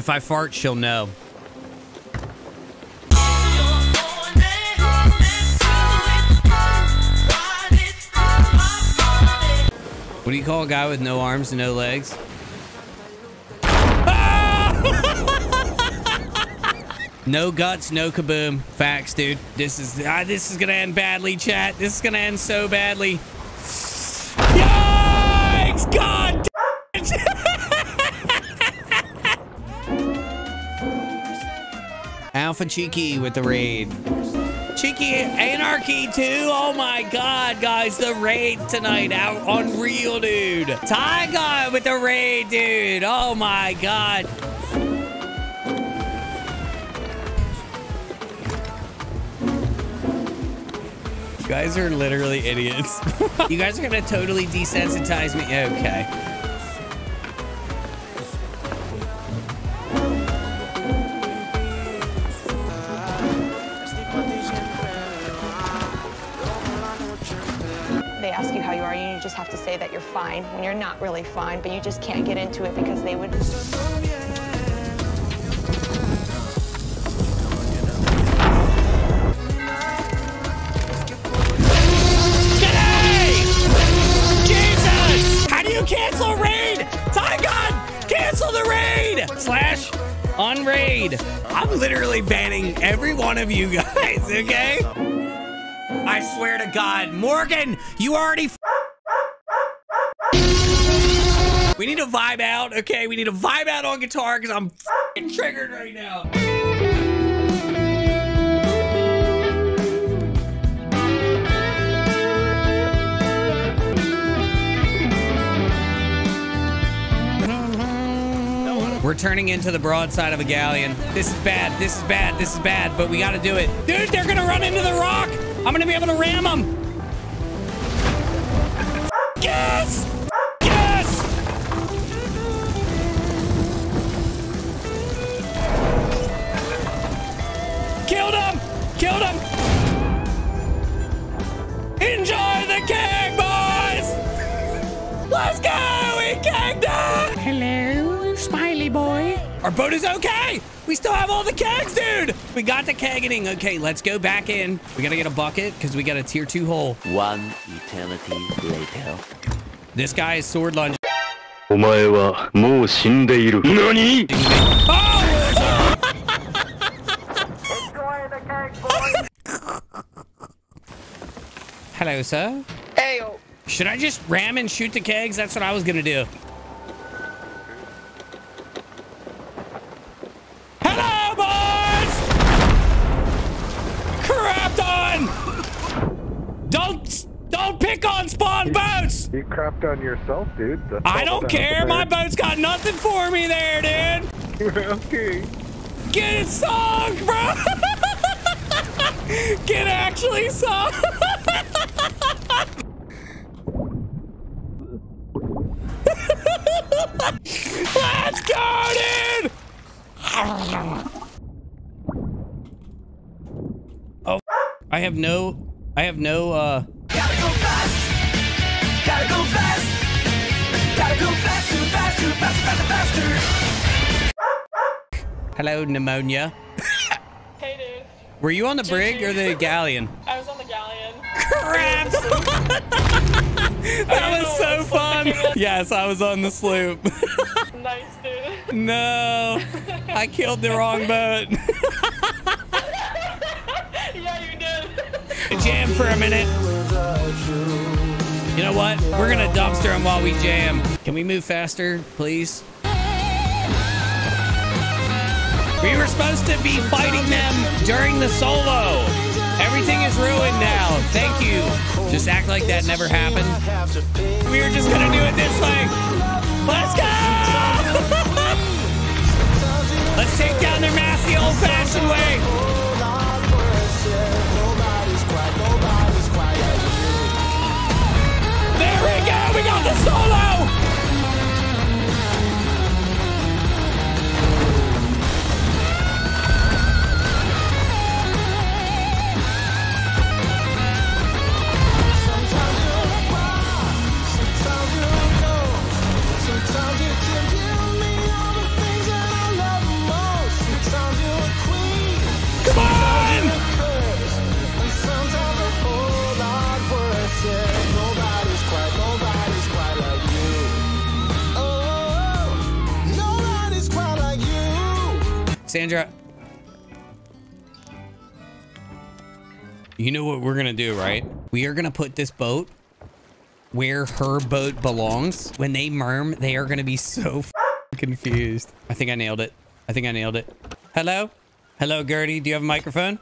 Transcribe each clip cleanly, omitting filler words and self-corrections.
If I fart, she'll know. What do you call a guy with no arms and no legs? No guts, no kaboom. Facts, dude. This is gonna end badly, chat. This is gonna end so badly. Yikes! God damn it! Alpha Cheeky with the raid. Cheeky Anarchy too. Oh my God, guys, the raid tonight out on real, dude. Tygon with the raid, dude. Oh my God. You guys are literally idiots. You guys are gonna totally desensitize me. Okay. They ask you how you are, and you just have to say that you're fine when you're not really fine, but you just can't get into it because they would. Cancel raid! Tygon! Cancel the raid! / unraid. I'm literally banning every one of you guys, okay? I swear to God, Morgan, you already We need to vibe out, okay? We need to vibe out on guitar because I'm triggered right now. We're turning into the broadside of a galleon. This is bad, this is bad, this is bad, but we gotta do it. Dude, they're gonna run into the rock! I'm gonna be able to ram them! Yes! Yes! Killed him! Killed him! Enjoy the keg, boys! Let's go! We kegged it! Hello? Smiley boy. Our boat is okay. We still have all the kegs, dude. We got the kegging. Okay, let's go back in. We gotta get a bucket because we got a tier 2 hole. One eternity later. This guy is sword lunge. Nani? Oh! Enjoy the keg, boy. Hello, sir. Hey. Should I just ram and shoot the kegs? That's what I was gonna do. Don't pick on spawn boats! You crapped on yourself, dude. I don't care. My boat's got nothing for me there, dude. Okay. Get it sunk, bro! Get actually sunk! Let's go, dude! Oh, I have no. Gotta go fast. Gotta go fast. Gotta go fast, too fast, too fast, faster, faster. Hello, pneumonia. Hey, dude. Were you on the brig or the galleon? I was on the galleon. Crap! That was so fun. Yes, I was on the sloop. Nice, dude. No, I killed the wrong boat. Jam for a minute. You know what? We're gonna dumpster him while we jam. Can we move faster, please? We were supposed to be fighting them during the solo. Everything is ruined now. Thank you. Just act like that never happened. We were just gonna do it this way. Let's go! Let's take down their mass the old-fashioned way. There we go! We got the solo! Sometimes you'll cry, sometimes you'll go, sometimes you'll Sandra. You know what we're gonna do, right? We are gonna put this boat where her boat belongs. When they merm, they are gonna be so confused. I think I nailed it. I think I nailed it. Hello? Hello, Gertie. Do you have a microphone?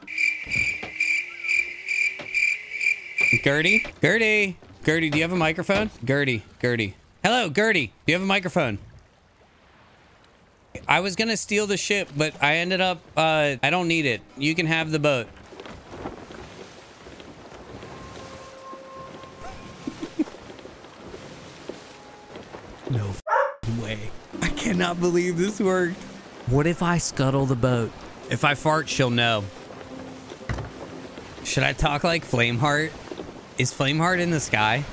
Gertie? Gertie? Gertie, do you have a microphone? Gertie. Gertie. Hello, Gertie. Do you have a microphone? I was gonna steal the ship, but I ended up, I don't need it. You can have the boat. No way. I cannot believe this worked. What if I scuttle the boat? If I fart, she'll know. Should I talk like Flameheart? Is Flameheart in the sky?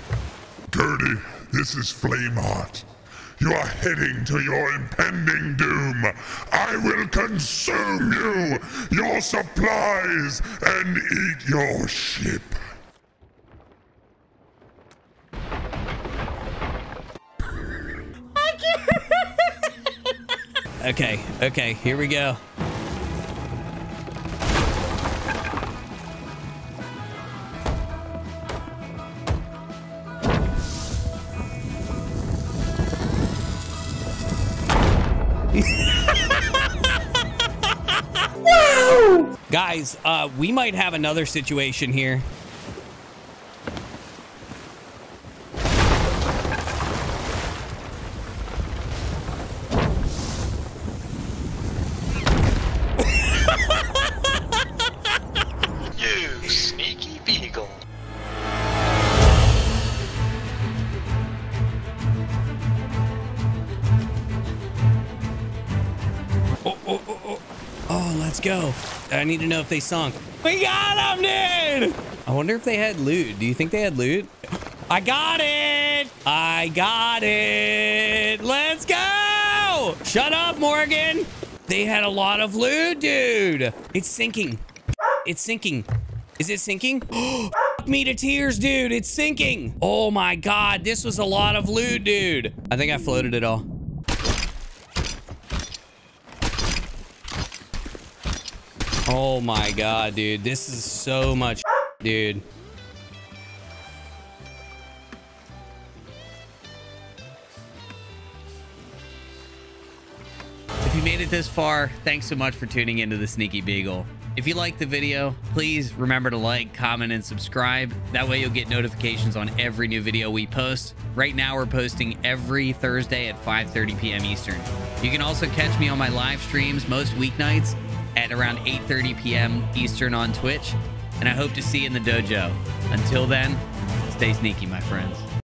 Gertie, this is Flameheart. You are heading to your impending doom. I will consume you, your supplies, and eat your ship. Okay, okay, here we go. Wow! Guys, we might have another situation here. Go. I need to know if they sunk. We got them, dude! I wonder if they had loot. Do you think they had loot? I got it! I got it! Let's go! Shut up, Morgan! They had a lot of loot, dude! It's sinking. It's sinking. Is it sinking? Fuck me to tears, dude. It's sinking. Oh my God. This was a lot of loot, dude. I think I floated it all. Oh my God, dude. This is so much, dude. If you made it this far, thanks so much for tuning into the Sneaky Beagle. If you liked the video, please remember to like, comment, and subscribe. That way you'll get notifications on every new video we post. Right now, we're posting every Thursday at 5:30 p.m. Eastern. You can also catch me on my live streams most weeknights at around 8:30 p.m. Eastern on Twitch, and I hope to see you in the dojo. Until then, stay sneaky, my friends.